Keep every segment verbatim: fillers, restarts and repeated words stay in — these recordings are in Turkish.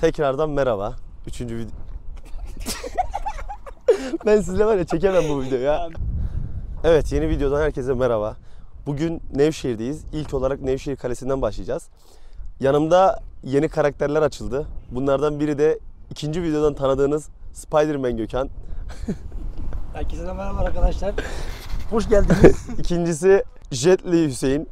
Tekrardan merhaba. Üçüncü video... Ben sizle var ya çekemem bu videoyu ya. Evet, yeni videodan herkese merhaba. Bugün Nevşehir'deyiz. İlk olarak Nevşehir Kalesi'nden başlayacağız. Yanımda yeni karakterler açıldı. Bunlardan biri de ikinci videodan tanıdığınız Spider-Man Gökhan. Herkese merhaba arkadaşlar. Hoş geldiniz. İkincisi Jet Li Hüseyin.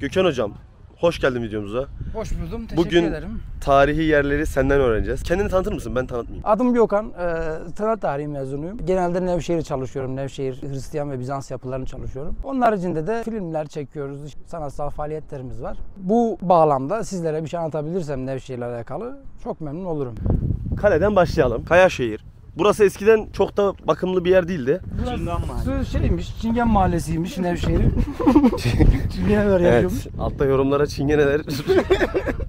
Gökhan hocam, hoş geldin videomuza. Hoş buldum, teşekkür Bugün ederim. Bugün tarihi yerleri senden öğreneceğiz. Kendini tanıtır mısın? Ben tanıtmayayım. Adım Gökhan, e, sanat tarihi mezunuyum. Genelde Nevşehir'e çalışıyorum. Nevşehir Hristiyan ve Bizans yapılarını çalışıyorum. Onun haricinde de filmler çekiyoruz, sanatsal faaliyetlerimiz var. Bu bağlamda sizlere bir şey anlatabilirsem Nevşehir'le alakalı çok memnun olurum. Kaleden başlayalım. Kayaşehir. Burası eskiden çok da bakımlı bir yer değildi. Çingen Mahallesi. Şeymiş, Çingen Mahallesi'ymiş Nevşehir'in. Çingeneler yapıyormuş. Evet, altta yorumlara çingeneler.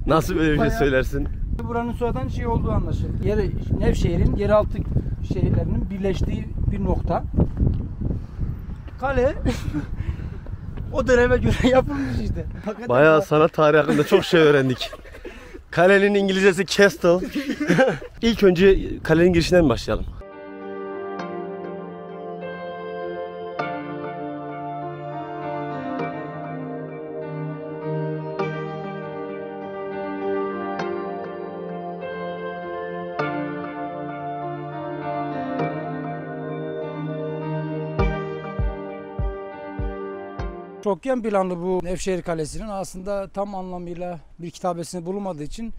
Nasıl böyle bir şey söylersin? Buranın sonradan şey olduğu anlaşıldı. Yer, Nevşehir'in yeraltı şehirlerinin birleştiği bir nokta. Kale o döneme göre yapılmış işte. Hakikaten bayağı ya. Sanat tarihi hakkında çok şey öğrendik. Kalenin İngilizcesi Castle. İlk önce kalenin girişinden başlayalım. Çok yan planlı bu Nevşehir Kalesi'nin aslında tam anlamıyla bir kitabesini bulunmadığı için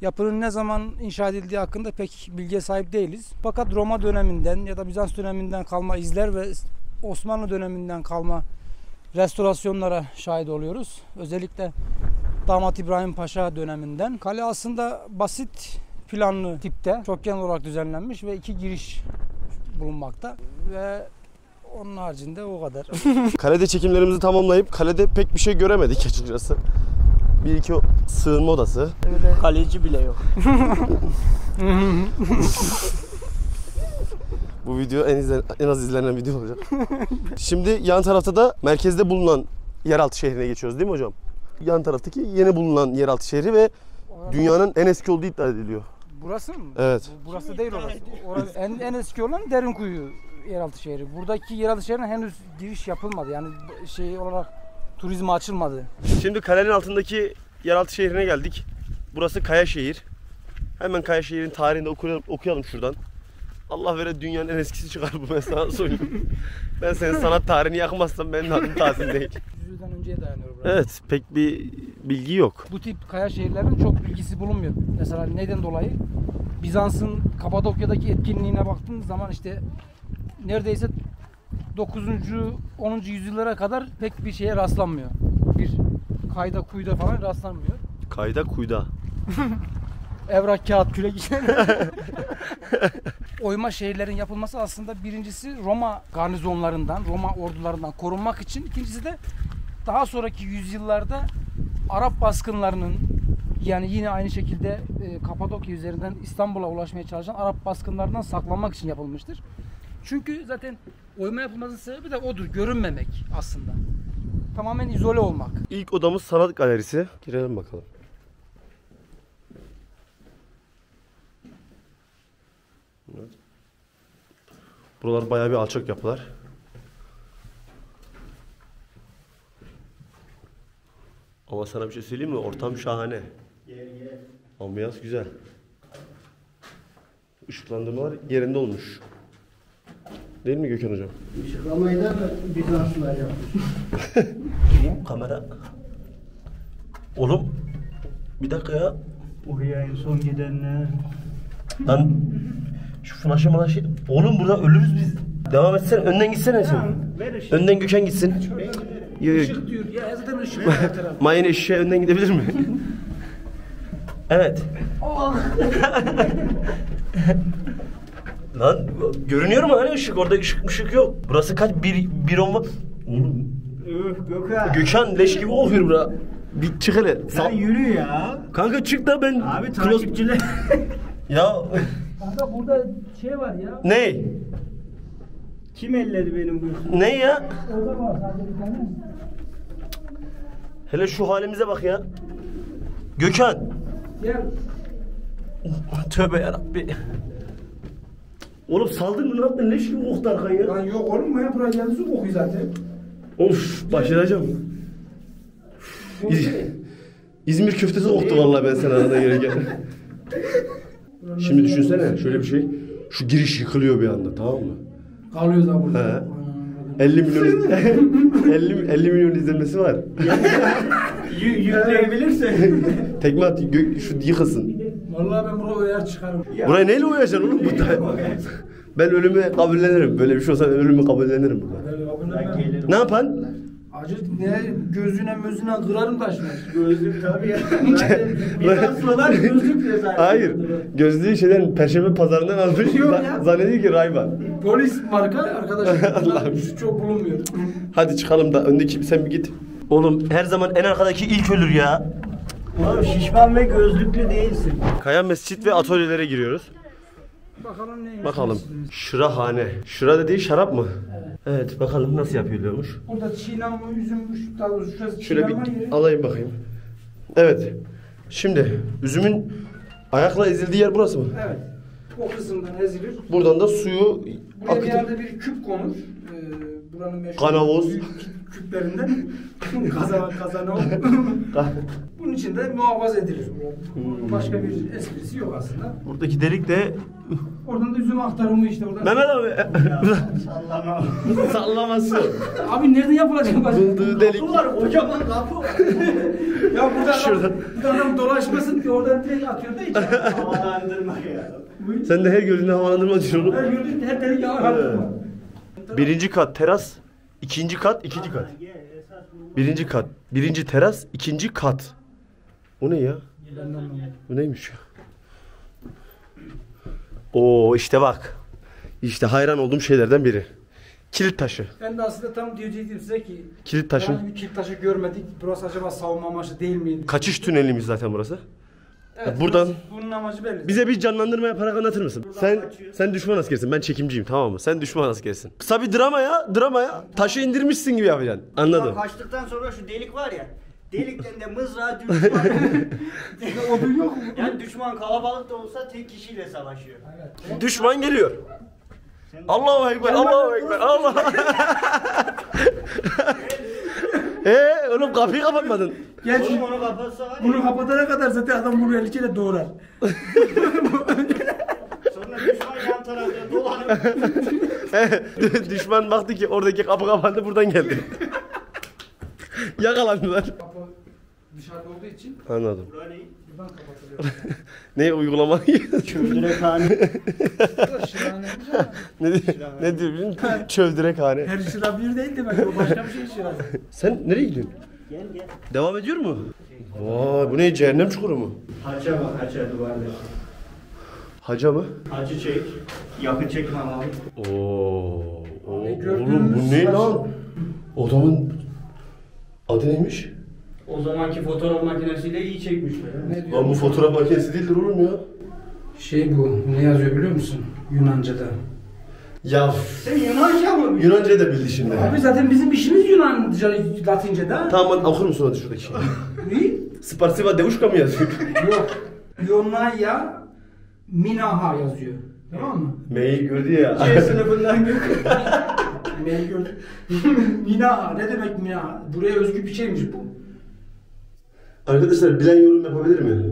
yapının ne zaman inşa edildiği hakkında pek bilgiye sahip değiliz. Fakat Roma döneminden ya da Bizans döneminden kalma izler ve Osmanlı döneminden kalma restorasyonlara şahit oluyoruz. Özellikle Damat İbrahim Paşa döneminden. Kale aslında basit planlı tipte çokgen olarak düzenlenmiş ve iki giriş bulunmakta ve onun haricinde o kadar. Kalede çekimlerimizi tamamlayıp kalede pek bir şey göremedik açıkçası. Bir iki sığınma odası. Öyle. Kaleci bile yok. Bu video en, izlen, en az izlenen video olacak. Şimdi yan tarafta da merkezde bulunan yeraltı şehrine geçiyoruz değil mi hocam? Yan taraftaki yeni bulunan yeraltı şehri ve dünyanın en eski olduğu iddia ediliyor. Burası mı? Evet. Burası Kim değil orası. orası. En, en eski olan Derinkuyu yeraltı şehri. Buradaki yeraltı şehrine henüz giriş yapılmadı. Yani şey olarak turizme açılmadı. Şimdi kalenin altındaki yeraltı şehrine geldik. Burası Kayaşehir. Hemen Kayaşehir'in tarihini okuyalım, okuyalım şuradan. Allah vere dünyanın en eskisi çıkar bu, ben sana söyleyeyim. Ben senin sanat tarihini yakmazsam benim adım Tahsin değil. yüz yıldan önceye dayanıyor burası. Evet, pek bir bilgi yok. Bu tip Kayaşehirlerin çok bilgisi bulunmuyor. Mesela neden dolayı? Bizans'ın Kapadokya'daki etkinliğine baktığınız zaman işte neredeyse dokuzuncu onuncu yüzyıllara kadar pek bir şeye rastlanmıyor. Bir kayda kuyuda falan rastlanmıyor. Kayda kuyuda. Evrak, kağıt, kürek işleri. Oyma şehirlerin yapılması aslında birincisi Roma garnizonlarından, Roma ordularından korunmak için. İkincisi de daha sonraki yüzyıllarda Arap baskınlarının, yani yine aynı şekilde Kapadokya üzerinden İstanbul'a ulaşmaya çalışan Arap baskınlarından saklanmak için yapılmıştır. Çünkü zaten oyma yapılmasının sebebi de odur, görünmemek aslında. Tamamen izole olmak. İlk odamız sanat galerisi. Girelim bakalım. Evet. Buralar bayağı bir alçak yapılar. Ama sana bir şey söyleyeyim mi? Ortam şahane. Ambiyans güzel. Işıklandırmalar yerinde olmuş. Değil mi Gökhan hocam? Işıklamayı da Bizanslılar yapmış. Kamera. Oğlum bir dakika ya. Oraya en son gidenler. Lan şu flaşı malaşı. Oğlum burada ölürüz biz. Devam etsene, önden gitsene sen. Önden Gökhan gitsin. Işık diyor ya, zaten ışık var her tarafta. Mayın eşeğe önden gidebilir mi? Evet. Lan görünüyor mu hani ışık? Orada ışık ışık yok. Burası kaç? Bir, bir on var. Gökhan. Gökhan leş gibi oluyor bura. Bir çık hele. Sen yürü ya. Kanka çık da ben... Abi takipçiler. Ya... Kanka burada şey var ya. Ne? Kim elledi benim bu? Ne ya? Orada var sadece bir tane. Hele şu halimize bak ya. Gökhan. Gel. Tövbe yarabbi. Oğlum saldın mı ne yaptın? Leş gibi koktu arkaya ya. Lan yok oğlum ya, buraya geldi su kokuyor zaten. Of başaracağım. İz İzmir köftesi koktu vallahi ben sen arada gelirken. Şimdi düşünsene şöyle bir şey. Şu giriş yıkılıyor bir anda, tamam mı? Kalıyoruz abi burada. elli milyon izlenmesi var. Yükleyebilirsin. Tekme at, şu yıkılsın. Vallahi ben buraya uyar çıkarım. Buraya neyle uyacaksın oğlum burada? Ben ölümü kabullenirim. Böyle bir şey olsa ölümü kabullenirim burada. Ne yapan? Acı ne gözüne mözüne kırarım taşını. Gözlük tabii ya. Bir daha sıralar gözlük diye zaten. Hayır. Gözlüğü şeyden Perşembe pazarından almış. Zannediyor ki Rayban. Polis marka arkadaşlar. Çok bulunmuyor. Hadi çıkalım da öndeki sen bir git. Oğlum her zaman en arkadaki ilk ölür ya. Oğlum şişman ve gözlüklü değilsin. Kaya mescit ve atölyelere giriyoruz. Bakalım neymiş? Bakalım. Şırahane. Şıra dediği şarap mı? Evet. Evet bakalım nasıl yapılıyormuş. Burada çiğnama, üzümmüş. Daha doğrusu şurası şöyle bir yeri. Alayım bakayım. Evet. Şimdi üzümün ayakla ezildiği yer burası mı? Evet. O kısımdan ezilir. Buradan da suyu buraya akıtır. Bir yerde bir küp konur. Ee, buranın meşhur kanavoz küplerinden. Kazan kazanavoz. Bunun için de muhafaza edilir. Hmm. Başka bir esprisi yok aslında. Buradaki delik de... Oradan da üzüm aktarımı işte. Oradan... Mehmet abi! Ya, sallama. Sallaması. Abi nerede yapılacak? Bulduğu delik. Kapı var, kocaman kapı var. Ya burada adam, adam dolaşmasın ki oradan direkt atıyor da hiç. Havalandırma ya. Sen de her gözünde havalandırma diyorsun. Her gözünde her delik havalandırma. Birinci kat teras, ikinci kat, ikinci kat. Birinci kat, birinci teras, ikinci kat. O ne ya? Bu neymiş ya? Oo işte bak. İşte hayran olduğum şeylerden biri. Kilit taşı. Ben de aslında tam diyecektim size ki kilit taşı. Yani bir kilit taşı görmedik. Burası acaba savunma amaçlı değil miydi? Kaçış tünelimiz zaten burası. Evet, buradan bunun amacı belli. Bize bir canlandırma yaparak anlatır mısın? Buradan sen kaçıyor. Sen düşman askersin. Ben çekimciyim, tamam mı? Sen düşman askersin. Kısa bir drama ya, drama ya. Taşı indirmişsin gibi yapacaksın. Anladım. Kaçtıktan sonra şu delik var ya. Delikten de mızrağı düşman. Odun yok mu? Yani düşman kalabalık da olsa tek kişiyle savaşıyor. Evet. Düşman geliyor. Allahu ekber, Allahu ekber, Allah. Eee oğlum kapıyı kapatmadın. Gel şimdi onu kapatsa var. Bunu kapatana kadar zaten adam bunu elçiyle doğrar. Sonra düşman yan tarafta dolanıyor. Düşman baktı ki oradaki kapı kapandı, buradan geldi. Yakalandılar. Kapı dışarıda olduğu için. Anladım. Burayı buradan kapatılıyor. Ne uygulama? Çövdürekhane. Ne diyor? Ne diyor? Çövdürekhane. Her şıra bir değil demek o, başka bir şey şıra. Sen nereye gidiyorsun? Gel gel. Devam ediyor mu? Vay bu ne, cehennem çukuru mu? Haca bak, haca duvarda. Haca mı? Hacı çek. Yakın çekme abi. Oo. Oğlum bu ne lan? Adamın adı neymiş? O zamanki fotoğraf makinesiyle iyi çekmişler. Ne lan bu fotoğraf makinesi değildir oğlum ya. Şey bu, ne yazıyor biliyor musun? Yunanca'da. Ya sen Yunanca mı? Yunanca'yı da bildi şimdi. Abi zaten bizim işimiz Yunanca, Latince'de. Tamam okur musun hadi şuradaki? Ne? Sparsiva devuşka mı yazıyor? Yok. Yonaya Minaha yazıyor. Tamam mı? M'yi gördü ya. Şey sınıfından gördü. M'yi gördü. Minaha ne demek Minaha? Buraya özgü bir şeymiş bu. Arkadaşlar bilen yorum yapabilir mi?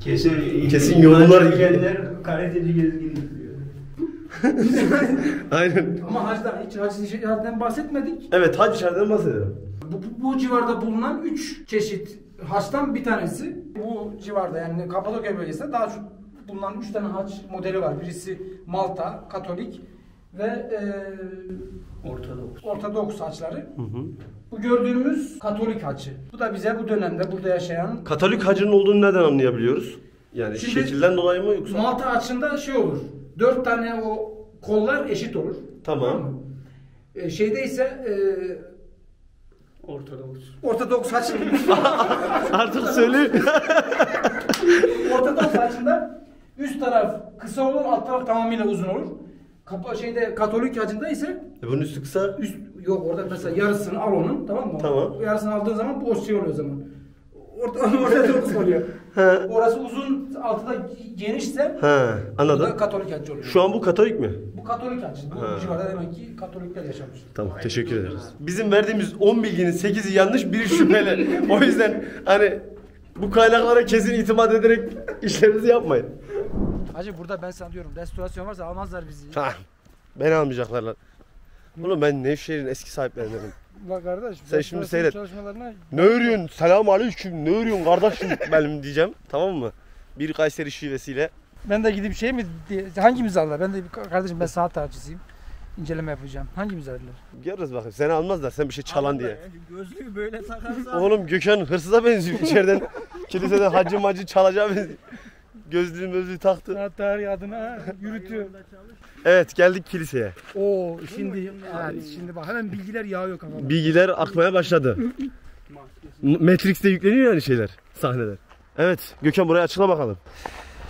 Kesin, kesin yorumlar gelenler Karadeniz gezgini diyor. Aynen. Ama hacdan hiç hacdan bahsetmedik. Evet hac hacdan bahsedelim. Bu, bu, bu civarda bulunan üç çeşit haçtan bir tanesi. Bu civarda yani Kapadokya bölgesinde daha çok bulunan üç tane haç modeli var. Birisi Malta, Katolik ve e, Ortodoks. Ortodoks haçları. Hı hı. Bu gördüğümüz Katolik haçı. Bu da bize bu dönemde burada yaşayan... Katolik hacının olduğunu nereden anlayabiliyoruz? Yani şimdi, şekilden dolayı mı yoksa? Malta haçında şey olur. Dört tane o kollar eşit olur. Tamam. Tamam. E, şeyde ise... E, Ortodoks. Ortodoks haçı. Artık söyle. Ortodoks haçında üst taraf kısa olur, alt taraf tamamıyla uzun olur. Kapa şeyde Katolik hacında ise e bunun üstü kısa. Üst yok orada mesela yarısını al onun, tamam mı? Tamam. Yarısını aldığın zaman bu şey oluyor o zaman. Orta orada dokuz oluyor. He. Orası uzun, altı da genişse. He. Anladım. Katolik hacı oluyor. Şu an bu Katolik mi? Bu Katolik hacı. Bu civarda demek ki Katolikler yaşamış. Tamam, aynen. Teşekkür ederiz. Bizim verdiğimiz on bilginin sekizi yanlış, biri şüpheli. O yüzden hani bu kaynaklara kesin itimat ederek işlerinizi yapmayın. Hacı burada ben sana diyorum, restorasyon varsa almazlar bizi. Tamam. Beni almayacaklar lan. Oğlum ben Nevşehir'in eski sahiplerindenim. Ulan kardeş, sen şimdi seyret. Çalışmalarına... Ne örüyorsun? Selamun aleyküm. Ne örüyorsun kardeşim benim diyeceğim. Tamam mı? Bir Kayseri şivesiyle. Ben de gidip şey mi diye, hangimiz alırlar? Ben de kardeşim ben saat tarihçisiyim. İnceleme yapacağım. Hangimiz alırlar? Görürüz bakayım. Seni almazlar. Sen bir şey çalan Anladım diye. Ya, gözlüğü böyle takarsan. Oğlum Gökhan hırsıza benziyor içeriden. Kiliseden hacı macı çalacağı benziyor. Gözlüğün gözlüğü taktı. Saat tarihi adına yürütüyor. Evet, geldik kiliseye. Oo, şimdi yani şimdi bak hemen bilgiler yağıyor kafama. Bilgiler akmaya başladı. Matrix'te yükleniyor yani şeyler, sahneler. Evet, Gökhan burayı açıkla bakalım.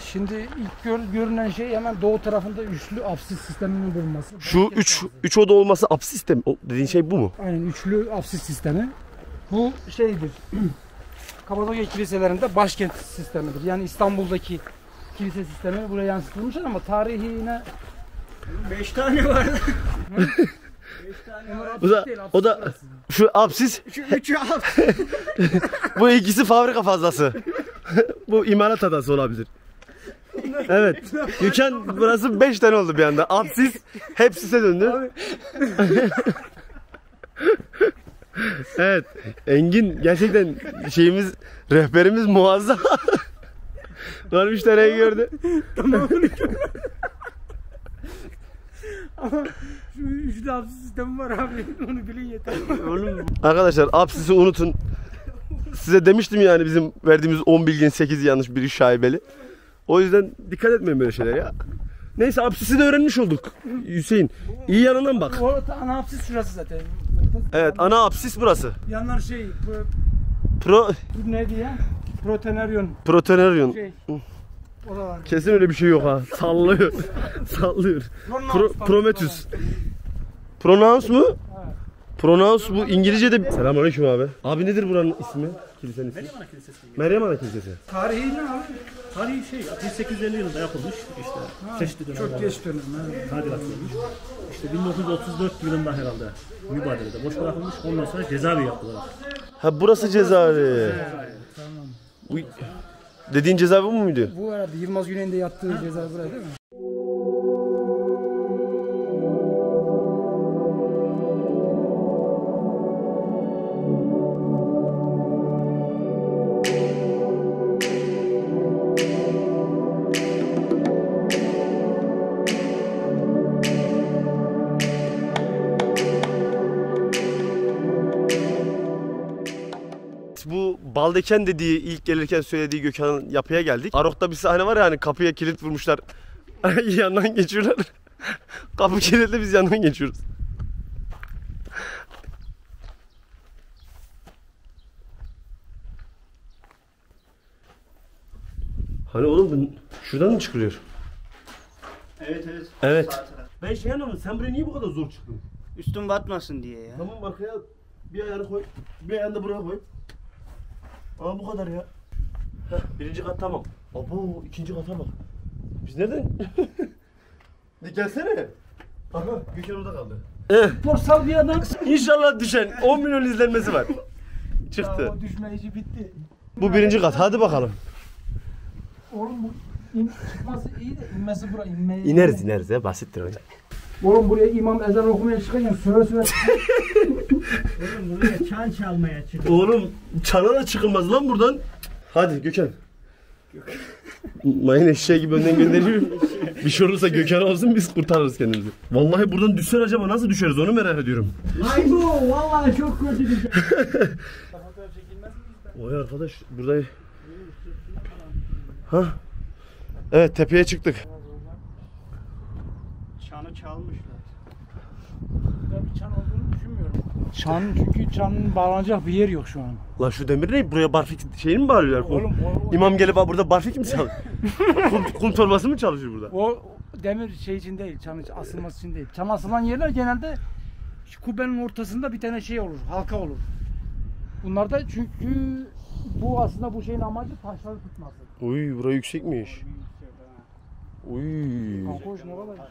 Şimdi ilk gör, görünen şey hemen doğu tarafında üçlü apsis sisteminin bulunması. Şu üç üç oda olması apsis sistemi. Dediğin şey bu mu? Aynen, üçlü apsis sistemi. Bu şeydir. Kapadokya kiliselerinde başkent sistemidir. Yani İstanbul'daki kilise sistemi buraya yansıtılmış ama tarihine beş tane var. beş tane var. O da, değil, o da arası. Şu apsis. Şu üçü apsis. Bu ikisi fabrika fazlası. Bu imalat adası olabilir. Evet. Yüken burası beş tane oldu bir anda. Apsis hepsine döndü. Evet. Engin gerçekten şeyimiz, rehberimiz muazzam. Lan üç taneyi gördü. Tamam. Ama şu üçlü apsis sistemi var abi, onu bilin yeter. Oğlum. Arkadaşlar apsisi unutun. Size demiştim yani bizim verdiğimiz on bilginin sekizi yanlış, biri şaibeli. O yüzden dikkat etmeyin böyle şeyler ya. Neyse apsisi de öğrenmiş olduk Hüseyin. İyi yanından bak. O ana apsis şurası zaten. Evet, ana apsis burası. Yanlar şey pro ne diye? Protenerion. Protenerion. Şey. Kesin öyle bir şey yok ha. Sallıyor. Sallıyor. Pro, Prometheus. Pronaus mu? Pronaus bu İngilizce'de. Selamünaleyküm abi. Abi nedir buranın ismi? Kilisenin ismi? Meryem Ana Kilisesi. Meryem Ana Kilisesi. Tarihi ne abi? Tarihi şey bin sekiz yüz elli yılında yapılmış işte. Ha, çeşitli dönemler. Çok geç dönem. Tadilat yapılmış. İşte bin dokuz yüz otuz dört yılında herhalde mübadelede boş bırakılmış. Ondan sonra cezaevi yaptılar. Ha burası cezaevi. Tamam. Bu... Dediğin cezaevi bu muydu? Bu herhalde Yılmaz Güney'in de yattığı ha. Cezaevi burası değil mi? Baldeken dediği, ilk gelirken söylediği Gökhan'ın yapıya geldik. Arok'ta bir sahne var ya hani kapıya kilit vurmuşlar. Yandan geçiyorlar. Kapı kilitli, biz yandan geçiyoruz. Hani oğlum şuradan mı çıkılıyor? Evet evet. Evet. Ben şey anlamadım, sen buraya niye bu kadar zor çıktın? Üstüm batmasın diye ya. Tamam arkaya bir ayarı koy, bir ayağını da buraya koy. Aa bu kadar ya. Heh, birinci kat tamam. Abo ikinci kata bak. Biz nereden? Gelsene. Aha Gökhan orada kaldı. Porsal bir adam. İnşallah düşen. on milyon izlenmesi var. Çıktı. Ya, o düşme işi bitti. Bu birinci kat. Hadi bakalım. Oğlum bu in, çıkması iyi de inmesi buraya inmeye. İneriz ineriz ya, basittir hocam. Oğlum buraya imam ezan okumaya çıkacağım. Söve söve. Oğlum buraya çan çalmaya çıkıyor. Oğlum çana da çıkılmaz lan buradan. Hadi Gökhan. Mayın eşeği gibi önden gönderiyorum. Bir şey olursa Gökhan olsun, biz kurtarırız kendimizi. Vallahi buradan düşsen acaba nasıl düşeriz onu merak ediyorum. Vay bu vallahi çok kötü düşer. Oy arkadaş burada. Ha? Evet tepeye çıktık. Çanı çalmışlar. Burada bir çan olduğunu düşünmüyorum. Çan çünkü çanın bağlanacak bir yer yok şu an. La şu demir ne? Buraya barfik şeyini mi bağlıyorlar? Oğlum, o, o, İmam gelip burada barfik mi çalışıyor? kum, kum torbası mı çalışıyor burada? O demir şey için değil, çanın asılması için değil. Çan asılan yerler genelde kubbenin ortasında bir tane şey olur, halka olur. Bunlar da çünkü Bu aslında bu şeyin amacı taşları tutması. Uy, burası yüksekmiş. Uy. Kankoş ne var?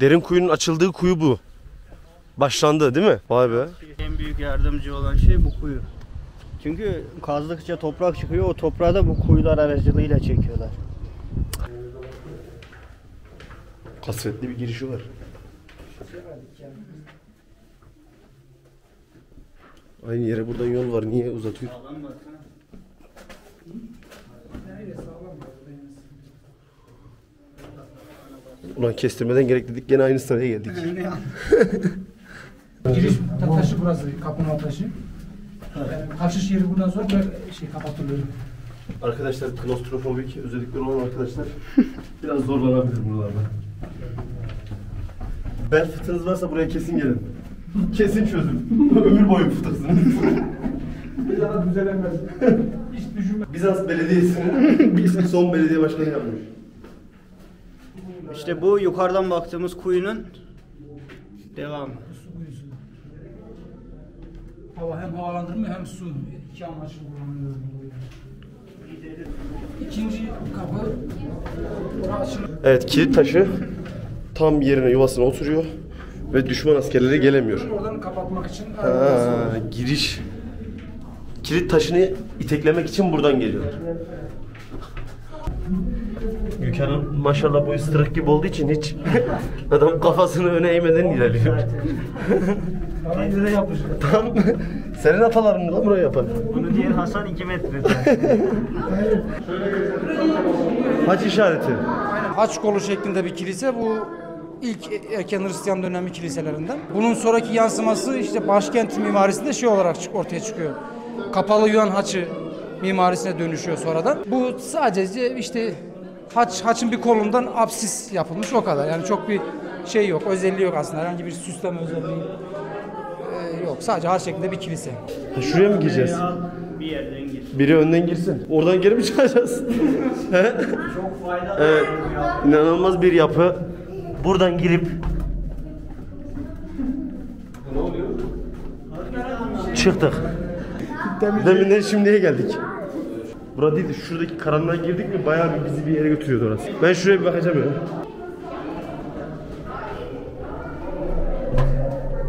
Derinkuyu'nun açıldığı kuyu bu. Başlandı değil mi? Vay be. En büyük yardımcı olan şey bu kuyu. Çünkü kazdıkça toprak çıkıyor. O toprağı da bu kuyular aracılığıyla çekiyorlar. Kasvetli bir girişi var. Aynı yere buradan yol var. Niye uzatıyor? Ulan kestirmeden gerek dedik, gene aynı sıraya geldik. Giriş taşı burası, kapının alt taşı. Yani kaçış yeri buradan sonra şey kapatılıyor. Arkadaşlar klostrofobik özellikleri olan arkadaşlar biraz zorlanabilir buralarda. Bel fıtığınız varsa buraya kesin gelin. Kesin çözün. Ömür boyu fıtıksınız. Bir daha düzelemez. Hiç düşünme. Bizans Belediyesi'nin son belediye başkanı yapmış. İşte bu yukarıdan baktığımız kuyunun devamı. Hava hem havalandırma hem su. İki amaçlı kullanılıyor. İkinci kapı. Evet, kilit taşı tam yerine yuvasına oturuyor ve düşman askerleri gelemiyor. Oradan kapatmak için. Ha, giriş. Kilit taşını iteklemek için buradan geliyorlar. Gökhan'ın maşallah boyu strak gibi olduğu için hiç adam kafasını öne eğmeden ilerliyor. Bence de yapmış. Tam senin ataların da buraya yapar. Bunu diğer Hasan iki metre. Haç işareti. Haç kolu şeklinde bir kilise bu. İlk erken Hristiyan dönemi kiliselerinden. Bunun sonraki yansıması işte başkent mimarisinde şey olarak ortaya çıkıyor. Kapalı Yunan haçı mimarisine dönüşüyor sonradan. Bu sadece işte haç, haçın bir kolundan apsis yapılmış, o kadar. Yani çok bir şey yok, özelliği yok aslında. Herhangi bir süsleme özelliği ee, yok. Sadece haç şeklinde bir kilise. Ha, şuraya mı gireceğiz? Bir yerden gir. Biri önden girsin. Oradan geri mi çıkacağız? Çok faydalı. Evet. İnanılmaz bir yapı. Buradan girip ne oluyor? Çıktık. Deminden şimdiye geldik. Burada değil de şuradaki karanlığa girdik mi bayağı bir bizi bir yere götürüyordu orası. Ben şuraya bir bakacağım ya.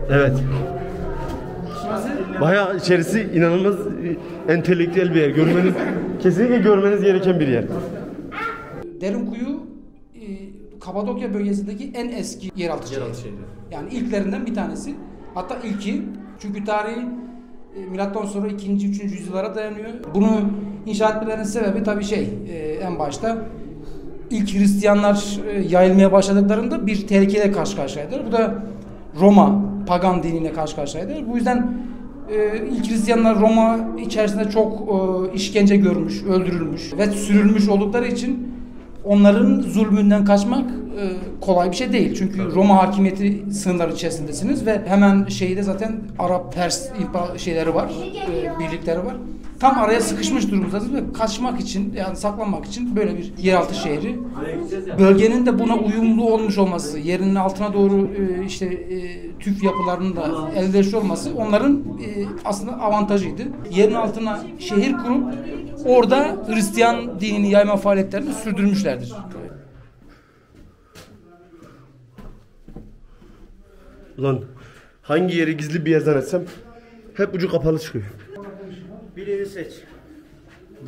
Evet. Bayağı içerisi inanılmaz entelektüel bir yer. Görmeniz, kesinlikle görmeniz gereken bir yer. Derinkuyu Kapadokya bölgesindeki en eski yeraltı şehri. Yani ilklerinden bir tanesi. Hatta ilki. Çünkü tarihi Milattan sonra ikinci üçüncü yüzyıllara dayanıyor. Bunu inşa etmelerinin sebebi tabii şey, en başta ilk Hristiyanlar yayılmaya başladıklarında bir tehlikeyle karşı karşıyaydılar. Bu da Roma pagan diniyle karşı karşıyaydılar. Bu yüzden ilk Hristiyanlar Roma içerisinde çok işkence görmüş, öldürülmüş ve sürülmüş oldukları için onların zulmünden kaçmak kolay bir şey değil. Çünkü Roma hakimiyeti sınırları içerisindesiniz ve hemen şeyde zaten Arap, Pers şeyleri var, birlikleri var. Tam araya sıkışmış durumdasınız ve kaçmak için, yani saklanmak için böyle bir yeraltı şehri. Bölgenin de buna uyumlu olmuş olması, yerinin altına doğru işte tüf yapılarının da elverişli olması onların aslında avantajıydı. Yerin altına şehir kurup orada Hristiyan dinini yayma faaliyetlerini sürdürmüşlerdir. Ulan hangi yeri gizli bir yer zannetsem hep ucu kapalı çıkıyor. Birini seç.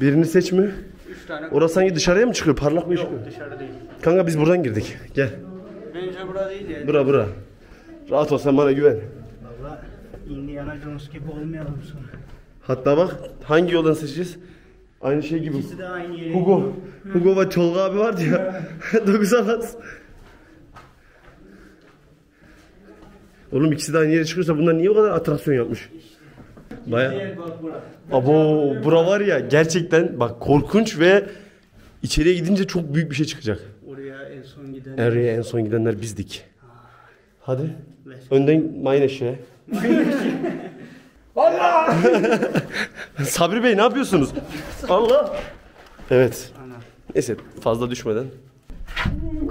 Birini seç mi? Üç tane. Orası sanki dışarıya mı çıkıyor? Parlak mı çıkıyor? Yok, dışarı değil. Kanka biz buradan girdik. Gel. Bence bura değil yani. Bura bura. Rahat ol, sen bana güven. Valla Indiana Jones gibi olmayalım sonra. Hatta bak hangi yoldan seçeceğiz? Aynı şey gibi. İkisi de aynı yere. Hugo. Hı. Hugo ve Tolga abi vardı ya. dokuz alas. Oğlum ikisi de aynı yere çıkıyorsa bunlar niye o kadar atraksiyon yapmış? Baya... Abo, bura var ya gerçekten bak korkunç ve içeriye gidince çok büyük bir şey çıkacak. Oraya en son gidenler, Oraya en son gidenler bizdik. Hadi. Önden mayne şeye. Allah! Sabri Bey ne yapıyorsunuz? Allah! Evet. Neyse fazla düşmeden.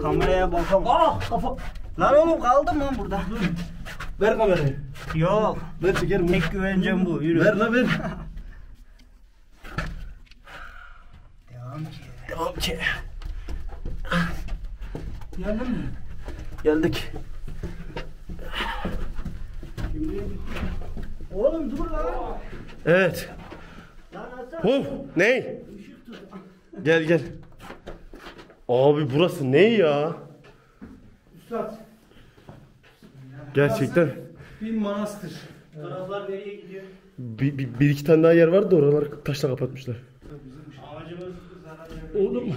Kameraya bakalım. Ah! Kafa! Lan oğlum kaldım lan burada. Dur. Ver kamerayı. Yok. Ben çekerim. Tek güvencem bu. Yürü. Ver lan ver. Devam ki. Devam ki. Geldin mi? Geldik. Şimdi... Oğlum dur lan. Evet. Huf. Ney? Gel gel. Abi burası ne ya? Üstad. Gerçekten. Bir manastır. Taraflar nereye gidiyor? Bir, bir, bir iki tane daha yer vardı da oralar taşla kapatmışlar. Ağacımız zarar Oğlum.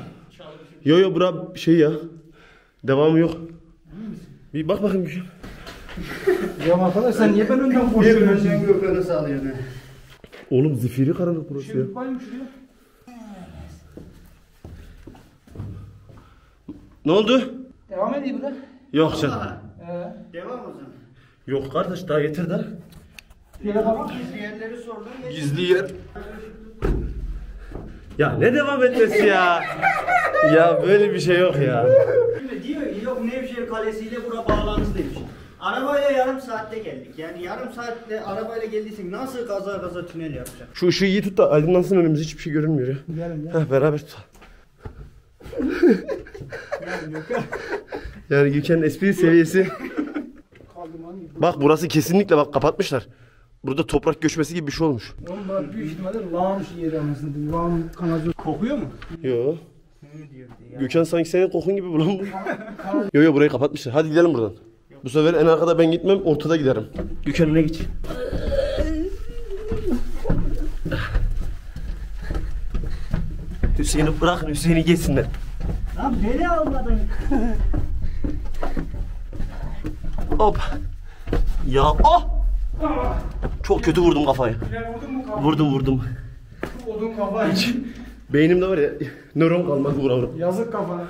Yo yo bura şey ya. Devamı yok. Bir bak bakayım bir şey. Ya arkadaş sen niye ben önden koşuyorsun? Niye ben önden Gökhan'ı sağlıyor ne? Oğlum zifiri karanlık burası ya. Ne oldu? Devam edeyim burada. Yok canım. Ee, devam o zaman. Yok kardeş daha yeter daha. Gizli yerleri sordum. Gizli yer. Ya ne devam etmesi ya? Ya böyle bir şey yok ya. Diyor yok Nevşehir Kalesi'yle bura bağlantısı demiş. Arabayla yarım saatte geldik. Yani yarım saatte arabayla geldiysen nasıl kaza kaza tünel yapacak? Şu ışığı iyi tut da aydınlansın önümüz hiçbir şey görünmüyor ya. Gelin ya. Heh, beraber tut. Yani Gökhan'ın espri seviyesi. Bak burası kesinlikle bak kapatmışlar. Burada toprak göçmesi gibi bir şey olmuş. Oğlum bak büyük ihtimalle lağım yeri anasını. Lağım kanalizasyon kokuyor mu? Yok. Gökhan sanki senin kokun gibi bulan mı? Yok yok burayı kapatmışlar. Hadi gidelim buradan. Bu sefer en arkada ben gitmem, ortada giderim. Gökhan'ına geç. Hüseyin'i bırakın, Hüseyin'i geçsinler. Lan beni almadın. Hop. Ya ah! Çok kötü vurdum kafayı. Vurdum mu kafayı? Vurdum vurdum. Odun kafayı. Beynimde var ya, nöron kalmaz vura vura. Yazık kafana.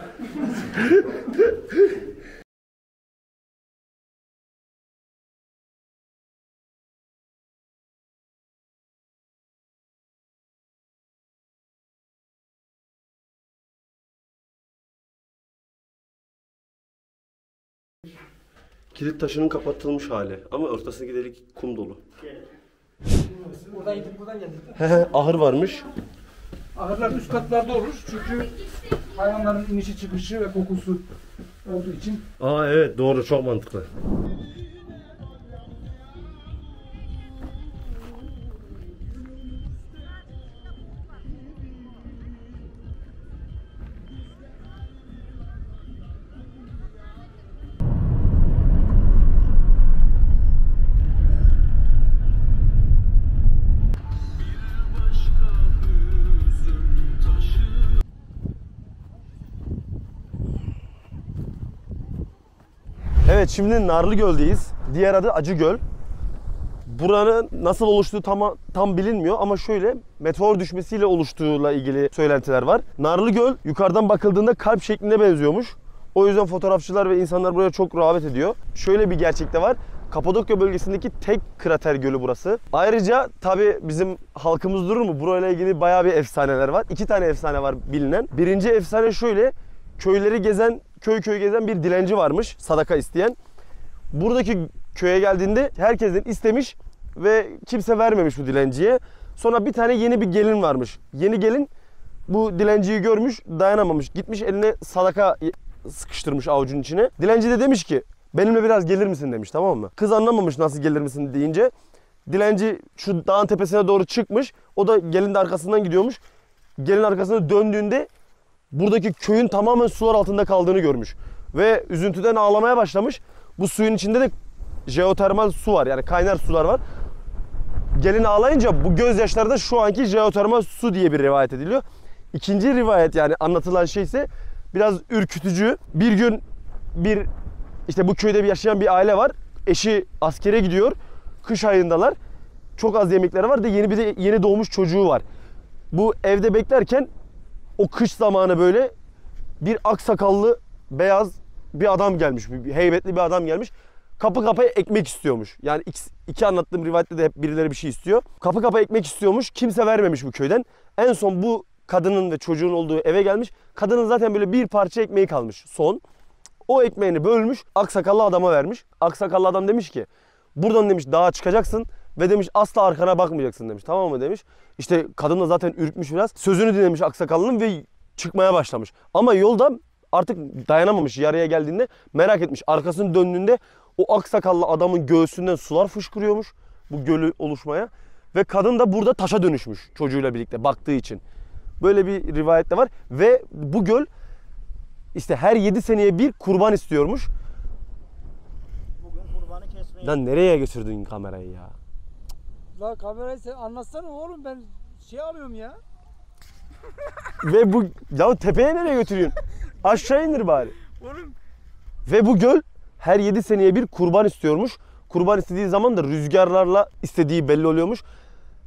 Kilit taşının kapatılmış hali ama ortasındaki delik kum dolu. Buradan gidip buradan geldik. He ahır varmış. Ahırlar üst katlarda olur çünkü hayvanların inişi çıkışı ve kokusu olduğu için. Aa evet doğru çok mantıklı. Evet şimdi Narlıgöl'deyiz. Diğer adı Acıgöl. Buranın nasıl oluştuğu tam, tam bilinmiyor ama şöyle meteor düşmesiyle oluştuğuyla ilgili söylentiler var. Narlıgöl yukarıdan bakıldığında kalp şekline benziyormuş. O yüzden fotoğrafçılar ve insanlar buraya çok rağbet ediyor. Şöyle bir gerçek de var. Kapadokya bölgesindeki tek krater gölü burası. Ayrıca tabi bizim halkımız durur mu? Burayla ilgili bayağı bir efsaneler var. İki tane efsane var bilinen. Birinci efsane şöyle. Köyleri gezen, köy köy gezen bir dilenci varmış, sadaka isteyen. Buradaki köye geldiğinde herkesten istemiş ve kimse vermemiş bu dilenciye. Sonra bir tane yeni bir gelin varmış. Yeni gelin bu dilenciyi görmüş, dayanamamış. Gitmiş eline sadaka sıkıştırmış avucun içine. Dilenci de demiş ki, benimle biraz gelir misin demiş, tamam mı? Kız anlamamış nasıl gelir misin deyince. Dilenci şu dağın tepesine doğru çıkmış. O da gelin de arkasından gidiyormuş. Gelin arkasına döndüğünde buradaki köyün tamamen sular altında kaldığını görmüş. Ve üzüntüden ağlamaya başlamış. Bu suyun içinde de jeotermal su var. Yani kaynar sular var. Gelin ağlayınca bu gözyaşları da şu anki jeotermal su diye bir rivayet ediliyor. İkinci rivayet yani anlatılan şey ise biraz ürkütücü. Bir gün bir işte bu köyde yaşayan bir aile var. Eşi askere gidiyor. Kış ayındalar. Çok az yemekleri var da yeni bir de yeni doğmuş çocuğu var. Bu evde beklerken o kış zamanı böyle bir aksakallı beyaz bir adam gelmiş. Bir heybetli bir adam gelmiş. Kapı kapı ekmek istiyormuş. Yani iki, iki anlattığım rivayette de hep birileri bir şey istiyor. Kapı kapı ekmek istiyormuş. Kimse vermemiş bu köyden. En son bu kadının ve çocuğun olduğu eve gelmiş. Kadının zaten böyle bir parça ekmeği kalmış son. O ekmeğini bölmüş, aksakallı adama vermiş. Aksakallı adam demiş ki, buradan demiş dağa çıkacaksın ve demiş asla arkana bakmayacaksın demiş. Tamam mı demiş. İşte kadın da zaten ürkmüş biraz. Sözünü dinlemiş aksakallının ve çıkmaya başlamış. Ama yolda artık dayanamamış, yarıya geldiğinde merak etmiş. Arkasını döndüğünde o aksakallı adamın göğsünden sular fışkırıyormuş bu gölü oluşmaya. Ve kadın da burada taşa dönüşmüş çocuğuyla birlikte baktığı için. Böyle bir rivayet de var ve bu göl işte her yedi seneye bir kurban istiyormuş. Bugün kurbanı kesmeyi... Lan nereye götürdün kamerayı ya? Lan kamerayı sen anlatsana oğlum, ben şey alıyorum ya. Ve bu... Ya tepeye nereye götürüyorsun? Aşağı indir bari. Oğlum. Ve bu göl her yedi seneye bir kurban istiyormuş. Kurban istediği zaman da rüzgarlarla istediği belli oluyormuş.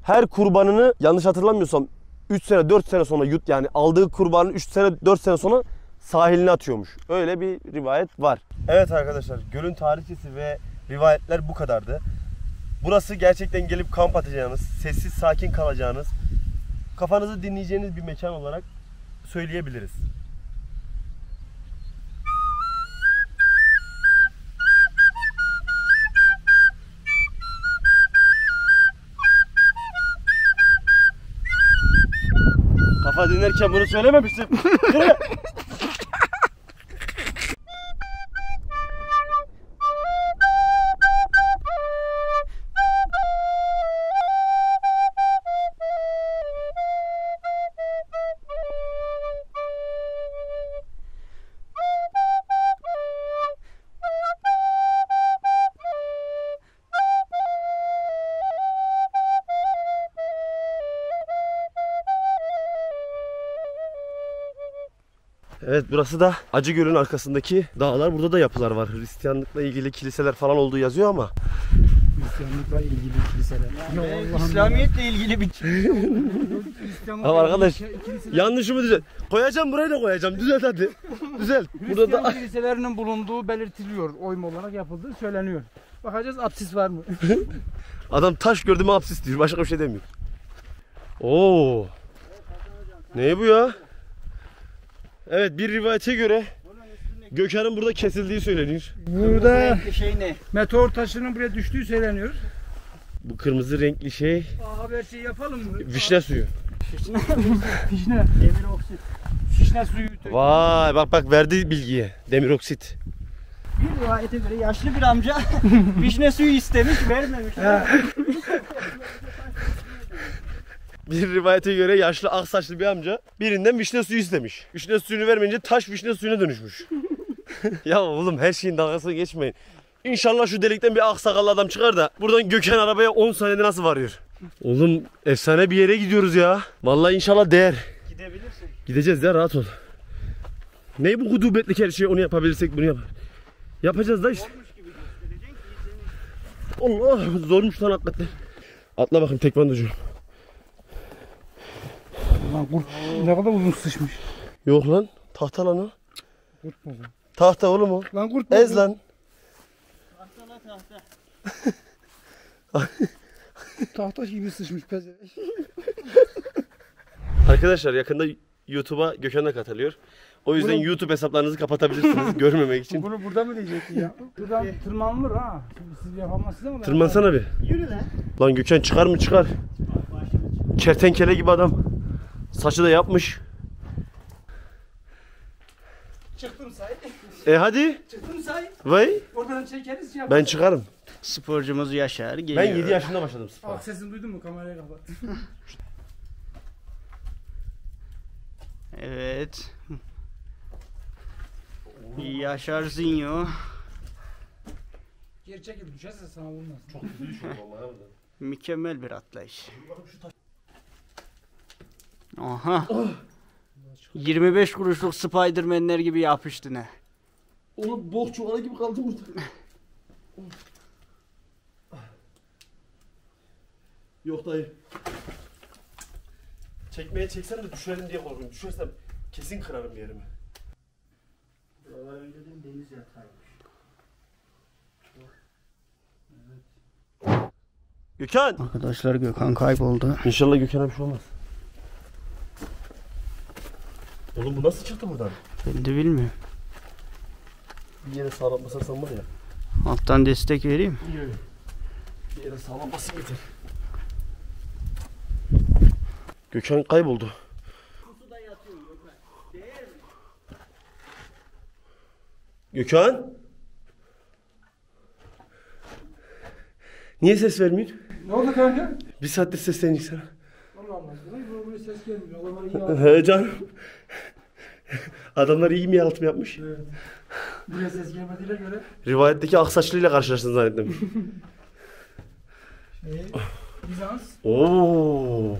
Her kurbanını yanlış hatırlamıyorsam üç sene dört sene sonra yut, yani aldığı kurbanı üç sene dört sene sonra sahiline atıyormuş. Öyle bir rivayet var. Evet arkadaşlar, gölün tarihçesi ve rivayetler bu kadardı. Burası gerçekten gelip kamp atacağınız, sessiz sakin kalacağınız, kafanızı dinleyeceğiniz bir mekan olarak söyleyebiliriz. Kafa dinlerken bunu söylememiştim. Evet, burası da Acıgöl'ün arkasındaki dağlar. Burada da yapılar var. Hristiyanlıkla ilgili kiliseler falan olduğu yazıyor ama. Hristiyanlıkla ilgili kiliseler. Ya ya be, İslamiyetle ilgili bir ama arkadaş kiliseler... yanlışımı düzelt. Koyacağım, burayı da koyacağım. Düzelt hadi. Düzelt. Burada da kiliselerinin bulunduğu belirtiliyor. Oyma olarak yapıldığı söyleniyor. Bakacağız apsis var mı? Adam taş gördü mü apsis diyor. Başka bir şey demiyor. Oo. Ne bu ya? Evet, bir rivayete göre Gökhan'ın burada kesildiği söyleniyor. Burada renkli şey ne? Meteor taşının buraya düştüğü söyleniyor. Bu kırmızı renkli şey. Aa, haber şey yapalım mı? Vişne suyu. Vişne. Vişne. Demir oksit. Vişne suyu. Töküyor. Vay bak bak, verdi bilgiyi. Demir oksit. Bir rivayete göre yaşlı bir amca vişne suyu istemiş, vermemiş. Bir rivayete göre yaşlı ak saçlı bir amca birinden vişne suyu istemiş. Vişne suyunu vermeyince taş vişne suyuna dönüşmüş. Ya oğlum, her şeyin dalgasını geçmeyin. İnşallah şu delikten bir ak sakallı adam çıkar da buradan Gökhan arabaya on saniyede nasıl varıyor? Oğlum efsane bir yere gidiyoruz ya. Vallahi inşallah değer. Gidebilirsin. Gideceğiz ya, rahat ol. Ney bu gudubetlik her şey, onu yapabilirsek bunu yapar. Yapacağız da işte. Allah, zormuş lan hakikaten. Atla bakayım tekvandocu. Lan kurt ne kadar uzun sıçmış. Yok lan, tahta lan o. Kurt mu? Tahta oğlum o. Lan kurt mu? Ez lan. Tahta lan tahta. Tahta gibi sıçmış peze. Arkadaşlar yakında YouTube'a Gökhan'a katılıyor. O yüzden bunu... YouTube hesaplarınızı kapatabilirsiniz görmemek için. Bunu burada mı diyecektin ya? Buradan tırmanılır ha. Şimdi siz yapamazsınız ama. Tırmansana bir. Yürü lan. Lan Gökhan çıkar mı çıkar? Kertenkele gibi adam. Saçı da yapmış. Çıktım say. E hadi. Çıktım say. Vay. Oradan çekeriz. Şey ben çıkarım. Sporcumuz Yaşar geliyor. Ben yedi yaşında başladım spora. Bak sesini duydun mu? Kamerayı kapat. Evet. Yaşar Zinho. Geri çekil, düşerse sana vurmaz. Çok hızlı düşüyor vallahi burada. Mükemmel bir atlayış. Aha. Oh. yirmi beş kuruşluk Spider-Man'ler gibi yapıştı ne. Oğlum bok çuvalı gibi kaldı burada. Yok dayı. Çekmeye çeksene de düşerim diye korkuyorum. Düşersem kesin kırarım bir yerimi. Buralar önceden deniz yatağıymış. Evet. Gökhan! Arkadaşlar Gökhan kayboldu. İnşallah Gökhan'a bir şey olmaz. Oğlum bu nasıl çıktı buradan? Ben de bilmiyorum. Bir yere sağlam basarsan var ya. Alttan destek vereyim. Yok. Bir yere sağlam basın yeter. Gökhan kayboldu. Kutuda yatıyor Gökhan. Değer mi? Gökhan? Niye ses vermiyorsun? Ne oldu kanka? Bir saattir seslendik sana. Allah Allah. Buraya ses gelmiyor. Adamlar iyi altı. He canım. Adamlar iyi mi altı mı yapmış? Evet. Buraya ses gelmediğine göre. Rivayetteki aksaçlıyla karşılaştın zannettim. Şey, Bizans. Ooo.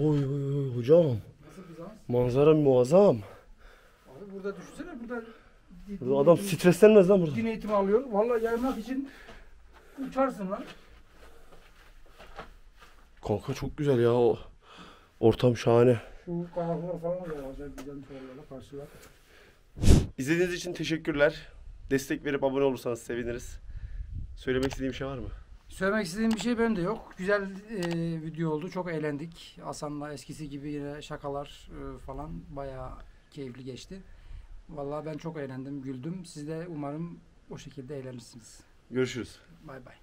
Oy oy oy hocam. Nasıl Bizans? Manzara muazzam. Abi burada düşünsene burada. Burada adam streslenmez lan burada. Din eğitimi alıyor. Vallahi yaymak için uçarsın lan. Kanka çok güzel ya o. Ortam şahane. Şu kayaklar falan da acayip güzel şeylerle karşılar. İzlediğiniz için teşekkürler. Destek verip abone olursanız seviniriz. Söylemek istediğim bir şey var mı? Söylemek istediğim bir şey benim de yok. Güzel e, video oldu. Çok eğlendik. Hasan'la eskisi gibi yine şakalar e, falan bayağı keyifli geçti. Vallahi ben çok eğlendim, güldüm. Siz de umarım o şekilde eğlenirsiniz. Görüşürüz. Bay bay.